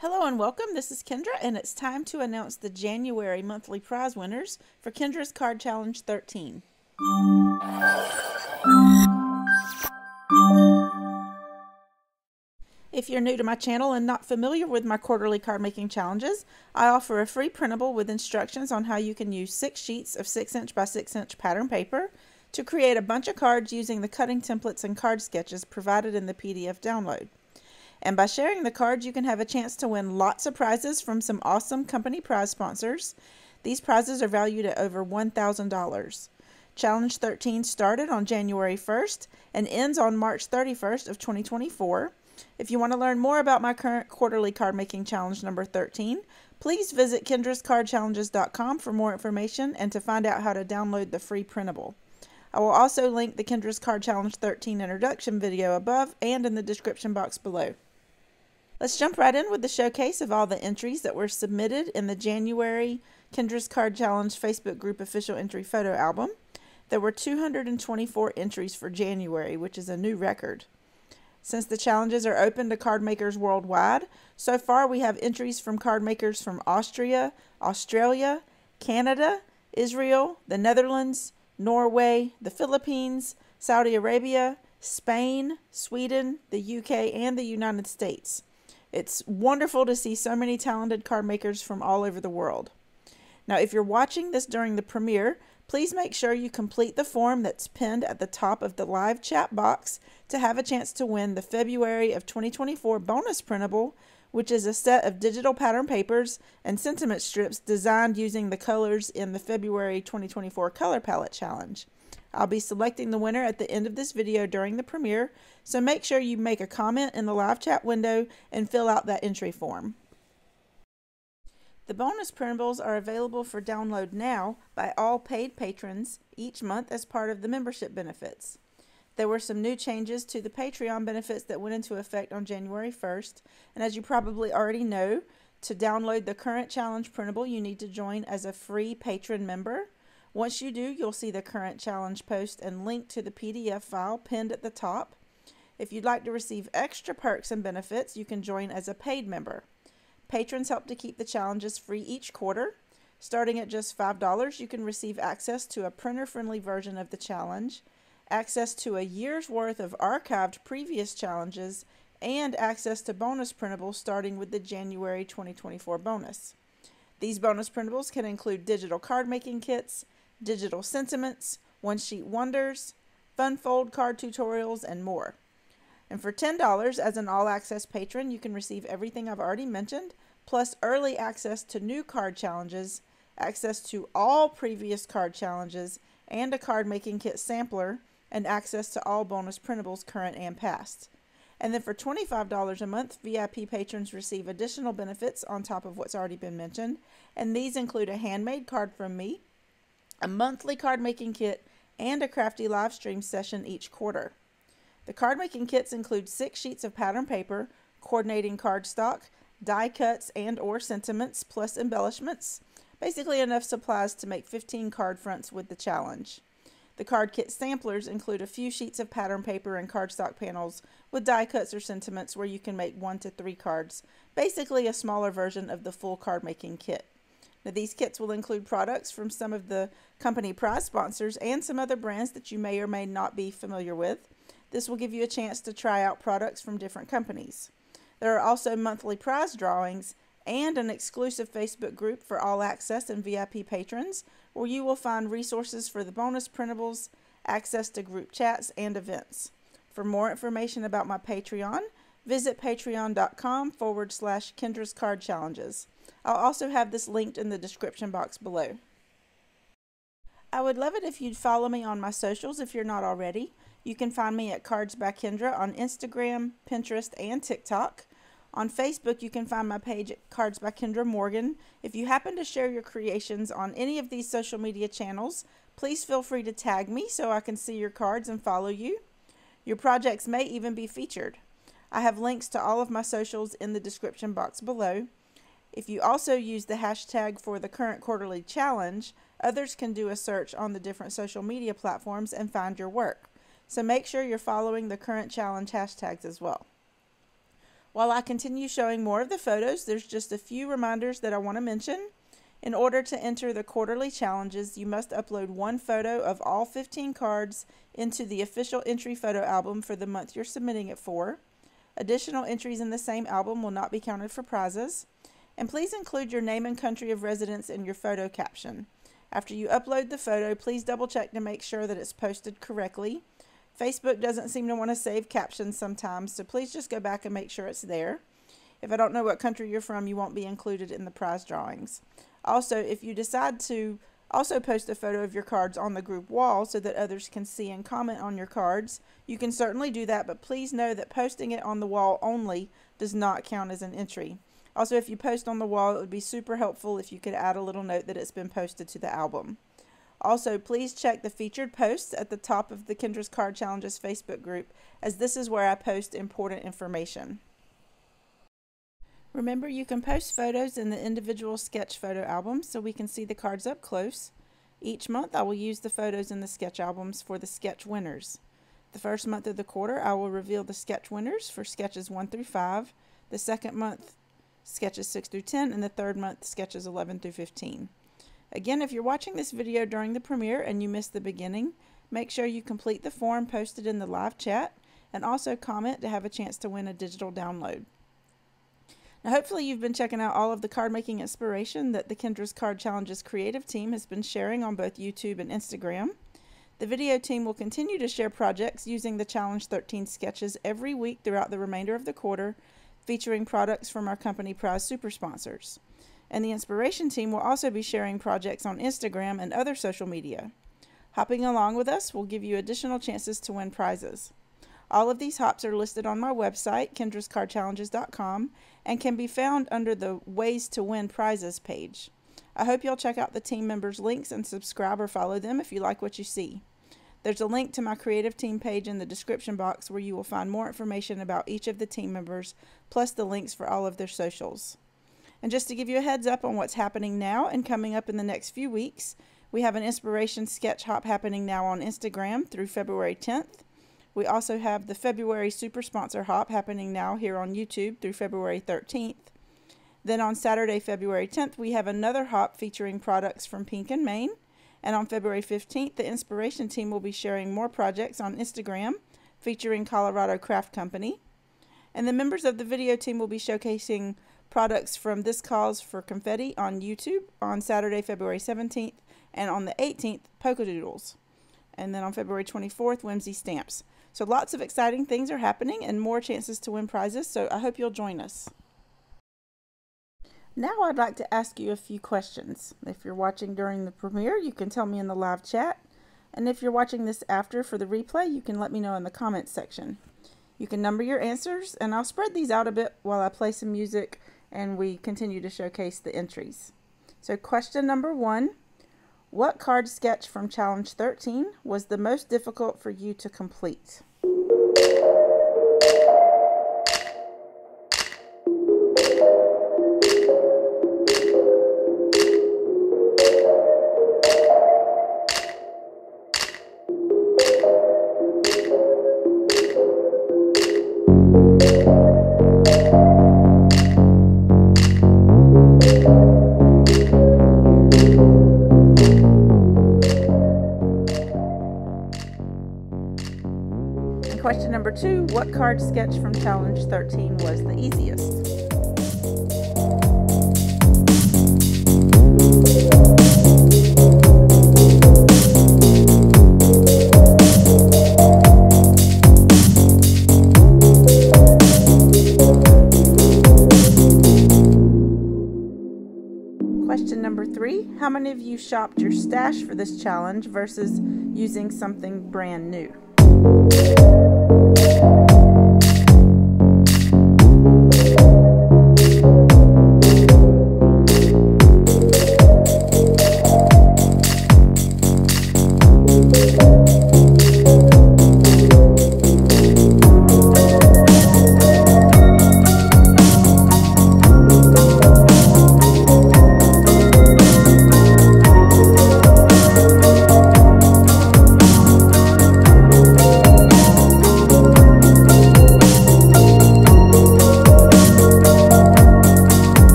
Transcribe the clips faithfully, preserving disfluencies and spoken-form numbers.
Hello and welcome. This is Kendra, and it's time to announce the January monthly prize winners for Kendra's Card Challenge thirteen. If you're new to my channel and not familiar with my quarterly card making challenges, I offer a free printable with instructions on how you can use six sheets of six inch by six inch pattern paper to create a bunch of cards using the cutting templates and card sketches provided in the P D F download. And by sharing the cards, you can have a chance to win lots of prizes from some awesome company prize sponsors. These prizes are valued at over one thousand dollars. Challenge thirteen started on January first and ends on March thirty-first of twenty twenty-four. If you want to learn more about my current quarterly card making challenge number thirteen, please visit Kendra's Card Challenges dot com for more information and to find out how to download the free printable. I will also link the Kendra's Card Challenge thirteen introduction video above and in the description box below. Let's jump right in with the showcase of all the entries that were submitted in the January Kendra's Card Challenge Facebook group official entry photo album. There were two hundred twenty-four entries for January, which is a new record. Since the challenges are open to card makers worldwide, so far we have entries from card makers from Austria, Australia, Canada, Israel, the Netherlands, Norway, the Philippines, Saudi Arabia, Spain, Sweden, the U K, and the United States. It's wonderful to see so many talented card makers from all over the world. Now, if you're watching this during the premiere, please make sure you complete the form that's pinned at the top of the live chat box to have a chance to win the February of twenty twenty-four bonus printable, which is a set of digital pattern papers and sentiment strips designed using the colors in the February twenty twenty-four Color Palette Challenge. I'll be selecting the winner at the end of this video during the premiere, so make sure you make a comment in the live chat window and fill out that entry form. The bonus printables are available for download now by all paid patrons each month as part of the membership benefits. There were some new changes to the Patreon benefits that went into effect on January first, and as you probably already know, to download the current challenge printable, you need to join as a free patron member. Once you do, you'll see the current challenge post and link to the P D F file pinned at the top. If you'd like to receive extra perks and benefits, you can join as a paid member. Patrons help to keep the challenges free each quarter. Starting at just five dollars, you can receive access to a printer-friendly version of the challenge, access to a year's worth of archived previous challenges, and access to bonus printables starting with the January twenty twenty-four bonus. These bonus printables can include digital card making kits, digital sentiments, one-sheet wonders, fun fold card tutorials, and more. And for ten dollars as an all-access patron, you can receive everything I've already mentioned, plus early access to new card challenges, access to all previous card challenges, and a card making kit sampler, and access to all bonus printables current and past. And then for twenty-five dollars a month, V I P patrons receive additional benefits on top of what's already been mentioned, and these include a handmade card from me, a monthly card making kit, and a crafty live stream session each quarter. The card making kits include six sheets of pattern paper, coordinating cardstock, die cuts and or sentiments, plus embellishments, basically enough supplies to make fifteen card fronts with the challenge. The card kit samplers include a few sheets of pattern paper and cardstock panels with die cuts or sentiments where you can make one to three cards, basically a smaller version of the full card making kit. Now, these kits will include products from some of the company prize sponsors and some other brands that you may or may not be familiar with. This will give you a chance to try out products from different companies. There are also monthly prize drawings and an exclusive Facebook group for all access and V I P patrons, where you will find resources for the bonus printables, access to group chats, and events. For more information about my Patreon, visit patreon.com forward slash Kendra's Card Challenges. I'll also have this linked in the description box below. I would love it if you'd follow me on my socials if you're not already. You can find me at Cards by Kendra on Instagram, Pinterest, and TikTok. On Facebook, you can find my page at Cards by Kendra Morgan. If you happen to share your creations on any of these social media channels, please feel free to tag me so I can see your cards and follow you. Your projects may even be featured. I have links to all of my socials in the description box below. If you also use the hashtag for the current quarterly challenge, others can do a search on the different social media platforms and find your work. So make sure you're following the current challenge hashtags as well. While I continue showing more of the photos, there's just a few reminders that I want to mention. In order to enter the quarterly challenges, you must upload one photo of all fifteen cards into the official entry photo album for the month you're submitting it for. Additional entries in the same album will not be counted for prizes. And please include your name and country of residence in your photo caption. After you upload the photo, please double check to make sure that it's posted correctly. Facebook doesn't seem to want to save captions sometimes, so please just go back and make sure it's there. If I don't know what country you're from, you won't be included in the prize drawings. Also, if you decide to, also post a photo of your cards on the group wall so that others can see and comment on your cards. You can certainly do that, but please know that posting it on the wall only does not count as an entry. Also, if you post on the wall, it would be super helpful if you could add a little note that it's been posted to the album. Also, please check the featured posts at the top of the Kendra's Card Challenges Facebook group, as this is where I post important information. Remember, you can post photos in the individual sketch photo album so we can see the cards up close. Each month, I will use the photos in the sketch albums for the sketch winners. The first month of the quarter, I will reveal the sketch winners for sketches one through five, the second month, sketches six through ten, and the third month, sketches eleven through fifteen. Again, if you're watching this video during the premiere and you missed the beginning, make sure you complete the form posted in the live chat and also comment to have a chance to win a digital download. Now, hopefully you've been checking out all of the card making inspiration that the Kendra's Card Challenges creative team has been sharing on both YouTube and Instagram. The video team will continue to share projects using the Challenge thirteen sketches every week throughout the remainder of the quarter, featuring products from our company prize super sponsors. And the inspiration team will also be sharing projects on Instagram and other social media. Hopping along with us will give you additional chances to win prizes. All of these hops are listed on my website, Kendra's Card Challenges dot com, and can be found under the Ways to Win Prizes page. I hope you'll check out the team members' links and subscribe or follow them if you like what you see. There's a link to my creative team page in the description box where you will find more information about each of the team members, plus the links for all of their socials. And just to give you a heads up on what's happening now and coming up in the next few weeks, we have an inspiration sketch hop happening now on Instagram through February tenth. We also have the February super sponsor hop happening now here on YouTube through February thirteenth. Then on Saturday, February tenth, we have another hop featuring products from Pink and Main. And on February fifteenth, the inspiration team will be sharing more projects on Instagram featuring Colorado Craft Company. And the members of the video team will be showcasing products from This Calls for Confetti on YouTube on Saturday, February seventeenth, and on the eighteenth, Polkadoodles. And then on February twenty-fourth, Whimsy Stamps. So lots of exciting things are happening and more chances to win prizes, so I hope you'll join us. Now I'd like to ask you a few questions. If you're watching during the premiere, you can tell me in the live chat. And if you're watching this after for the replay, you can let me know in the comments section. You can number your answers, and I'll spread these out a bit while I play some music and we continue to showcase the entries. So question number one, what card sketch from Challenge thirteen was the most difficult for you to complete? Question number two, what card sketch from Challenge thirteen was the easiest? Question number three, how many of you shopped your stash for this challenge versus using something brand new?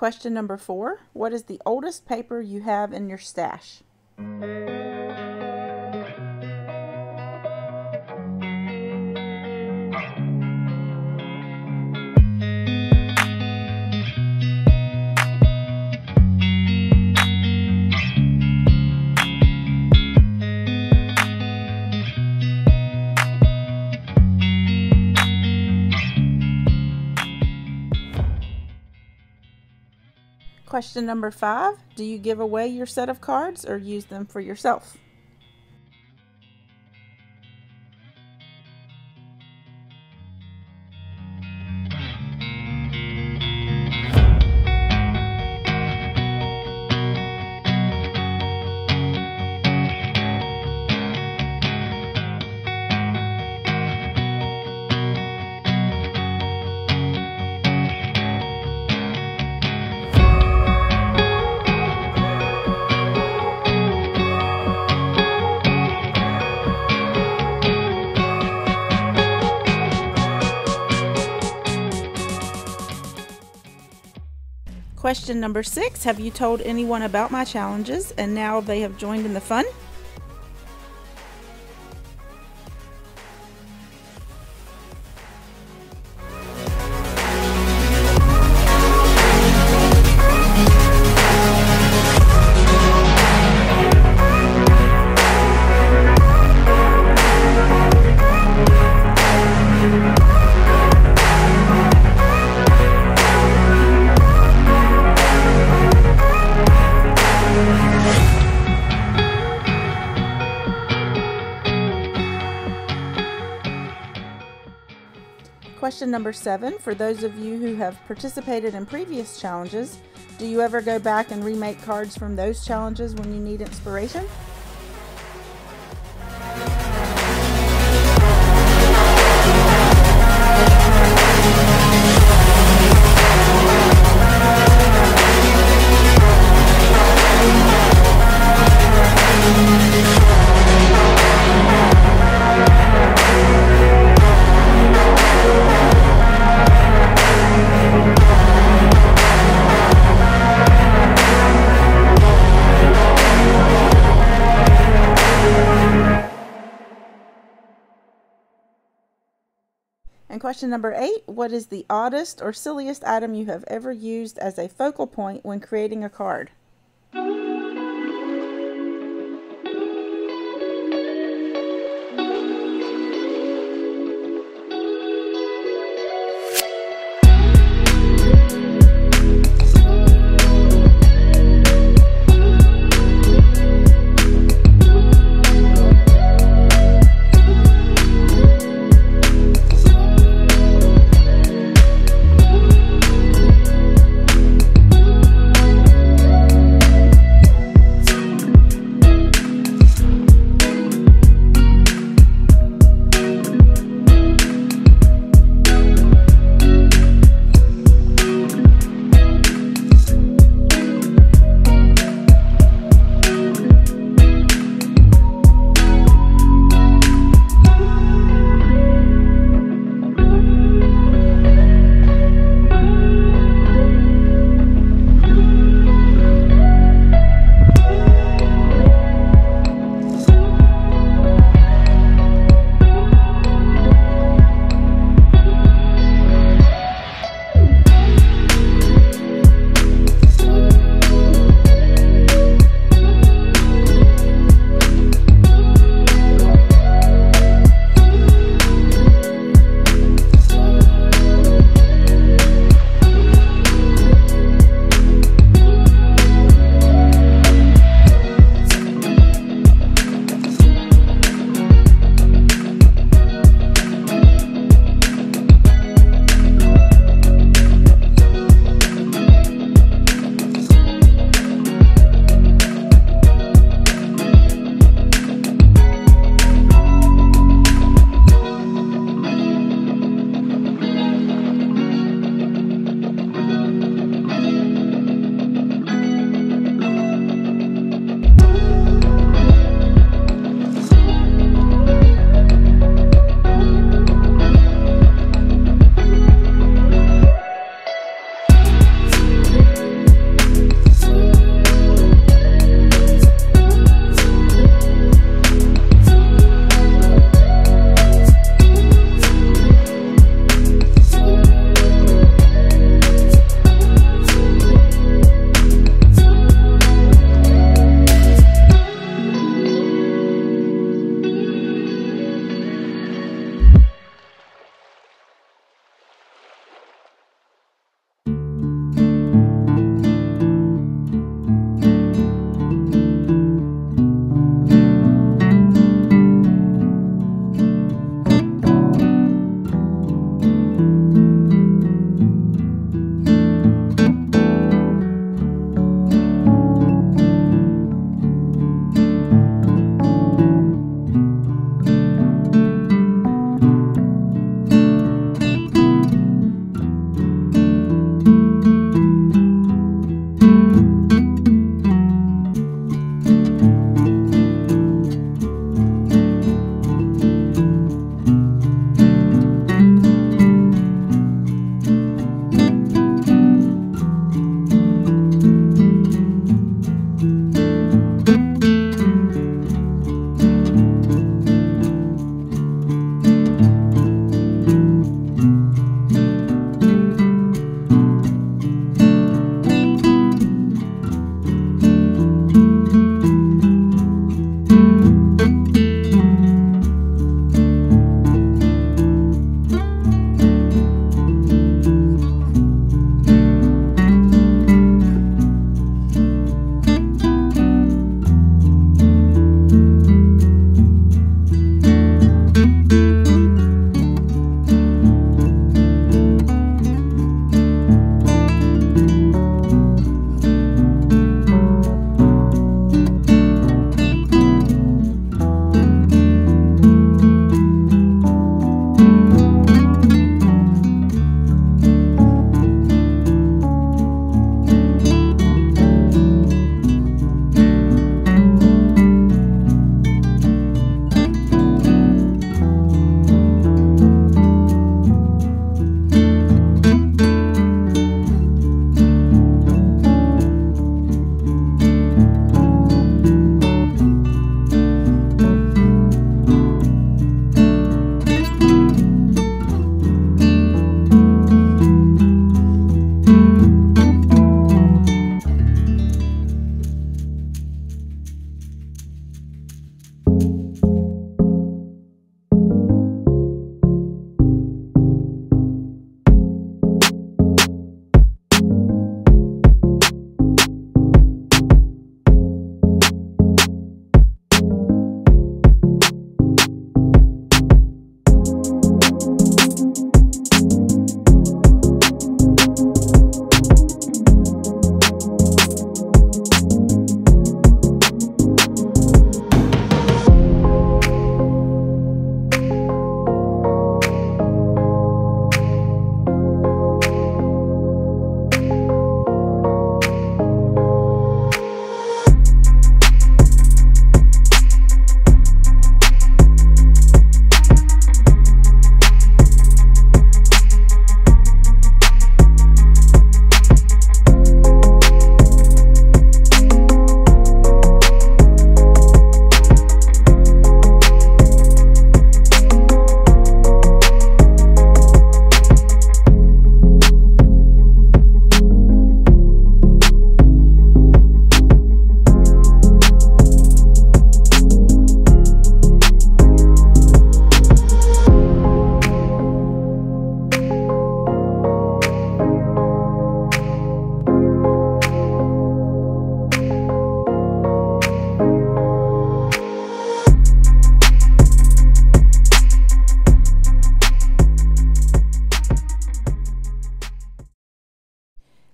Question number four, what is the oldest paper you have in your stash? Question number five, do you give away your set of cards or use them for yourself? Question number six, have you told anyone about my challenges and now they have joined in the fun? Question number seven, for those of you who have participated in previous challenges, do you ever go back and remake cards from those challenges when you need inspiration? And question number eight, what is the oddest or silliest item you have ever used as a focal point when creating a card?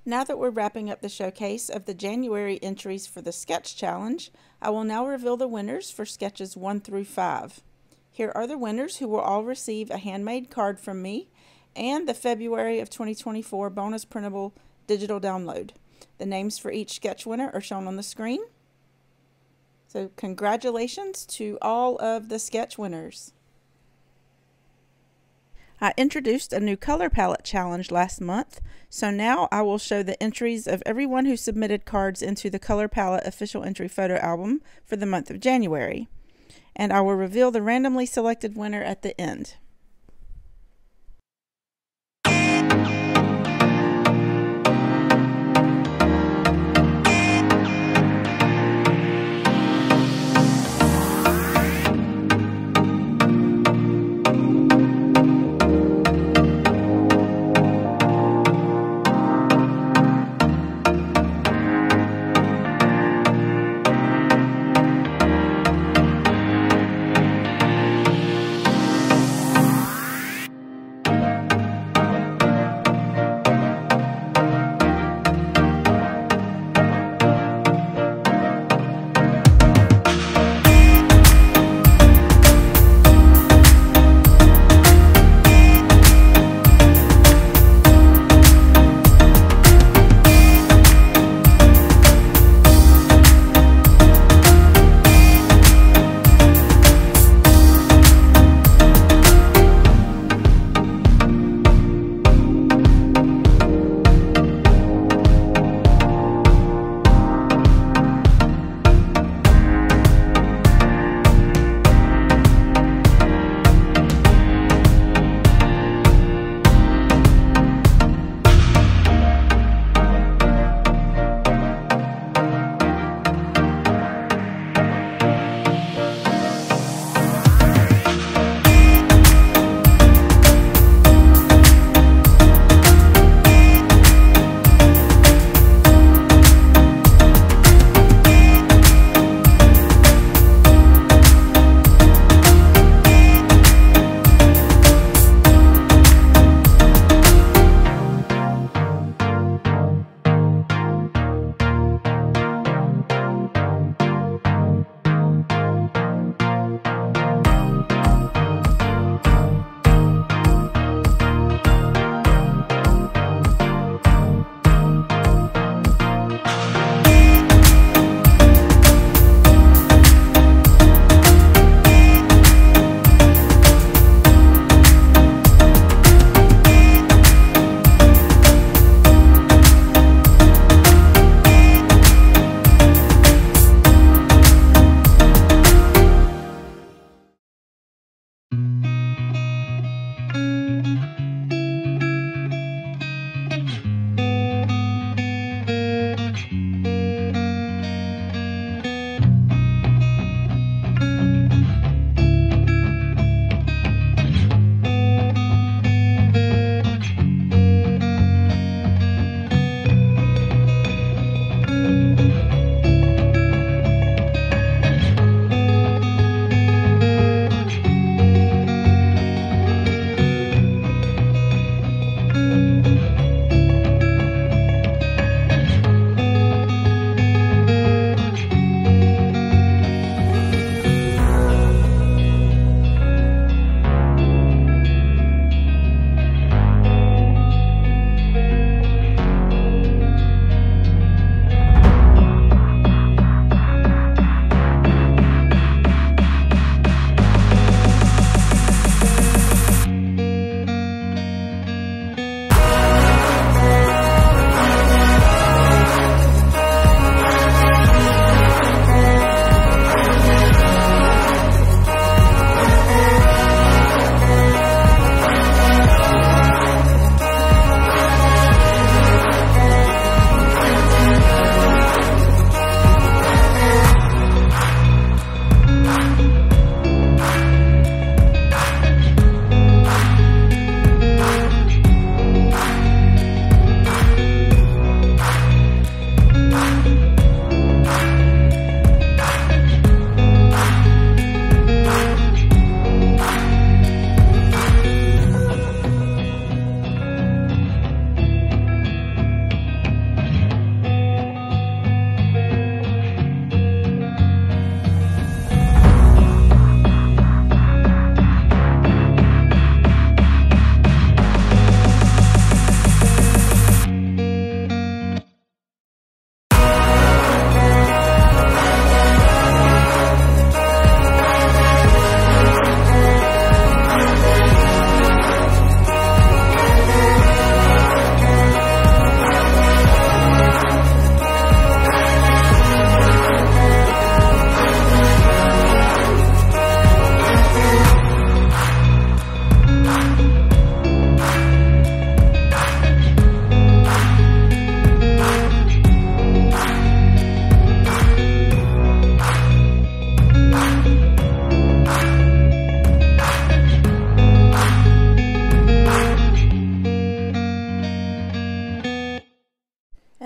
Now that we're wrapping up the showcase of the January entries for the Sketch Challenge, I will now reveal the winners for sketches one through five. Here are the winners who will all receive a handmade card from me and the February of twenty twenty-four bonus printable digital download. The names for each sketch winner are shown on the screen. So congratulations to all of the sketch winners. I introduced a new color palette challenge last month, so now I will show the entries of everyone who submitted cards into the color palette official entry photo album for the month of January. And I will reveal the randomly selected winner at the end.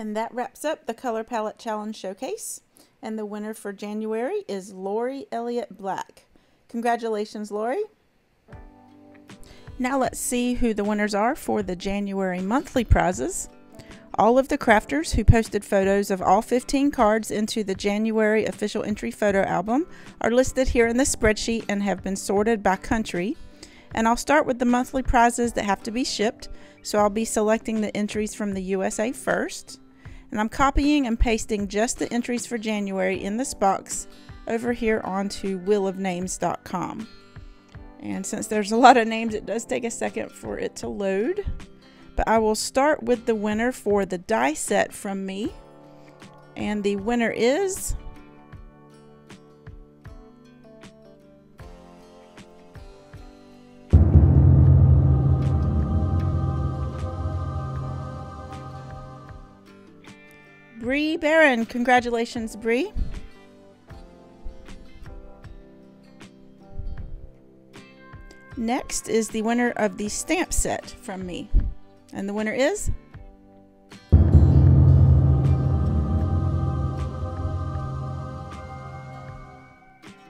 And that wraps up the Color Palette Challenge Showcase. And the winner for January is Lori Elliott Black. Congratulations, Lori. Now let's see who the winners are for the January monthly prizes. All of the crafters who posted photos of all fifteen cards into the January official entry photo album are listed here in the spreadsheet and have been sorted by country. And I'll start with the monthly prizes that have to be shipped, so I'll be selecting the entries from the U S A first. And I'm copying and pasting just the entries for January in this box over here onto wheel of names dot com. And since there's a lot of names, it does take a second for it to load. But I will start with the winner for the die set from me. And the winner is Bree Barron. Congratulations, Bree. Next is the winner of the stamp set from me. And the winner is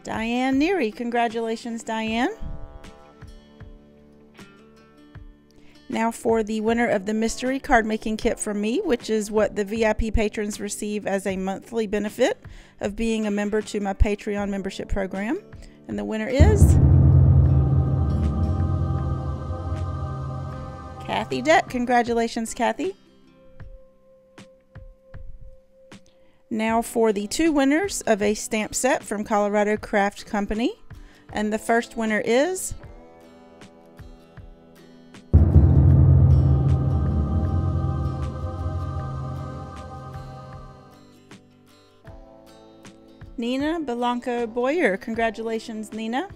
Diane Neary. Congratulations, Diane. Now for the winner of the mystery card making kit from me, which is what the V I P patrons receive as a monthly benefit of being a member to my Patreon membership program. And the winner is Kathy Deck. Congratulations, Kathy. Now for the two winners of a stamp set from Colorado Craft Company. And the first winner is Nina Belanco Boyer. Congratulations, Nina.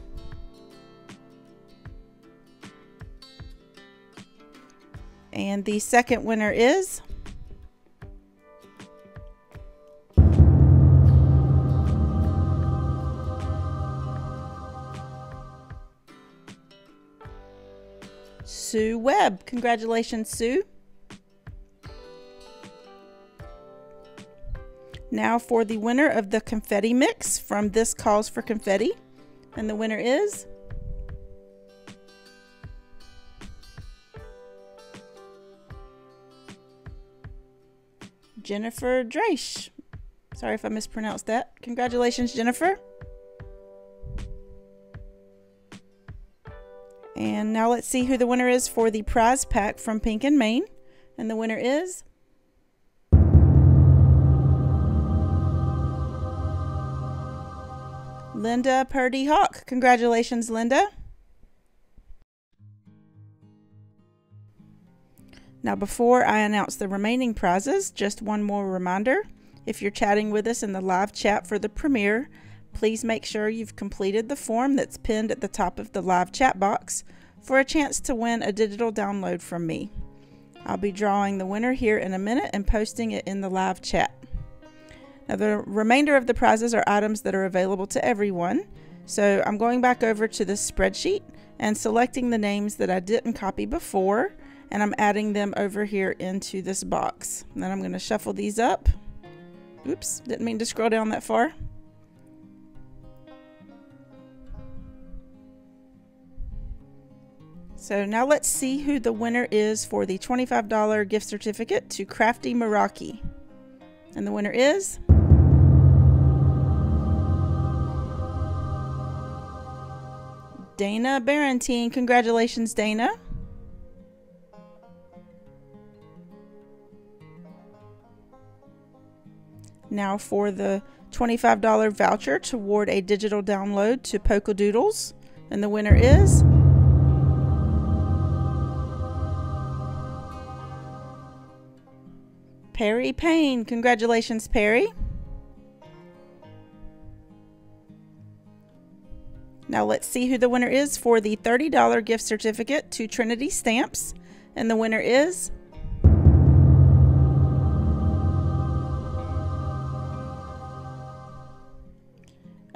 And the second winner is Sue Webb. Congratulations, Sue. Now for the winner of the confetti mix from This Calls for Confetti. And the winner is Jennifer Draish. Sorry if I mispronounced that. Congratulations, Jennifer. And now let's see who the winner is for the prize pack from Pink and Main. And the winner is Linda Purdy Hawk. Congratulations, Linda. Now, before I announce the remaining prizes, just one more reminder. If you're chatting with us in the live chat for the premiere, please make sure you've completed the form that's pinned at the top of the live chat box for a chance to win a digital download from me. I'll be drawing the winner here in a minute and posting it in the live chat. Now, the remainder of the prizes are items that are available to everyone. So I'm going back over to this spreadsheet and selecting the names that I didn't copy before. And I'm adding them over here into this box. And then I'm going to shuffle these up. Oops, didn't mean to scroll down that far. So now let's see who the winner is for the twenty-five dollar gift certificate to Crafty Meraki. And the winner is Dana Barentine. Congratulations, Dana. Now for the twenty-five dollar voucher toward a digital download to Polkadoodles. And the winner is Perry Payne. Congratulations, Perry. Now let's see who the winner is for the thirty dollar gift certificate to Trinity Stamps. And the winner is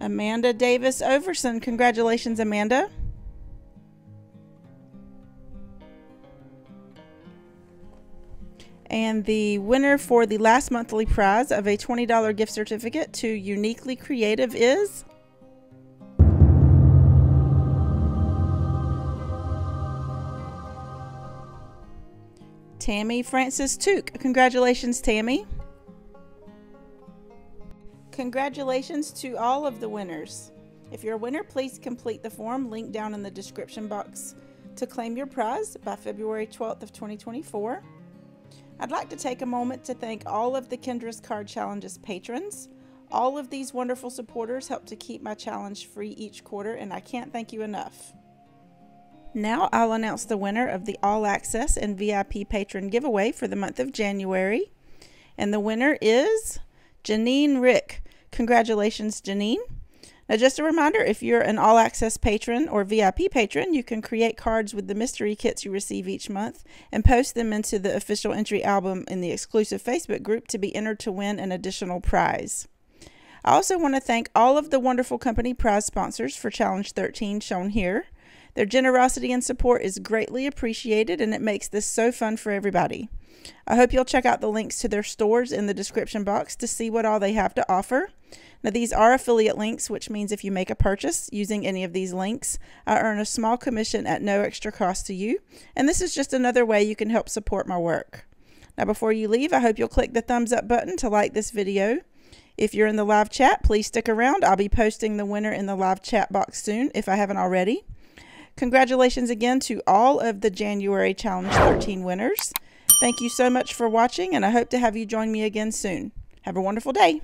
Amanda Davis Overson. Congratulations, Amanda. And the winner for the last monthly prize of a twenty dollar gift certificate to Uniquely Creative is... Tammy Francis Took. Congratulations, Tammy. Congratulations to all of the winners. If you're a winner, please complete the form linked down in the description box to claim your prize by February twelfth of twenty twenty-four. I'd like to take a moment to thank all of the Kendra's Card Challenges patrons. All of these wonderful supporters help to keep my challenge free each quarter, and I can't thank you enough. Now I'll announce the winner of the All Access and V I P Patron giveaway for the month of January. And the winner is Janine Rick. Congratulations, Janine. Now, just a reminder, if you're an All Access patron or V I P patron, you can create cards with the mystery kits you receive each month and post them into the official entry album in the exclusive Facebook group to be entered to win an additional prize. I also want to thank all of the wonderful company prize sponsors for Challenge thirteen shown here. Their generosity and support is greatly appreciated, and it makes this so fun for everybody. I hope you'll check out the links to their stores in the description box to see what all they have to offer. Now, these are affiliate links, which means if you make a purchase using any of these links, I earn a small commission at no extra cost to you. And this is just another way you can help support my work. Now, before you leave, I hope you'll click the thumbs up button to like this video. If you're in the live chat, please stick around. I'll be posting the winner in the live chat box soon if I haven't already. Congratulations again to all of the January Challenge thirteen winners. Thank you so much for watching, and I hope to have you join me again soon. Have a wonderful day.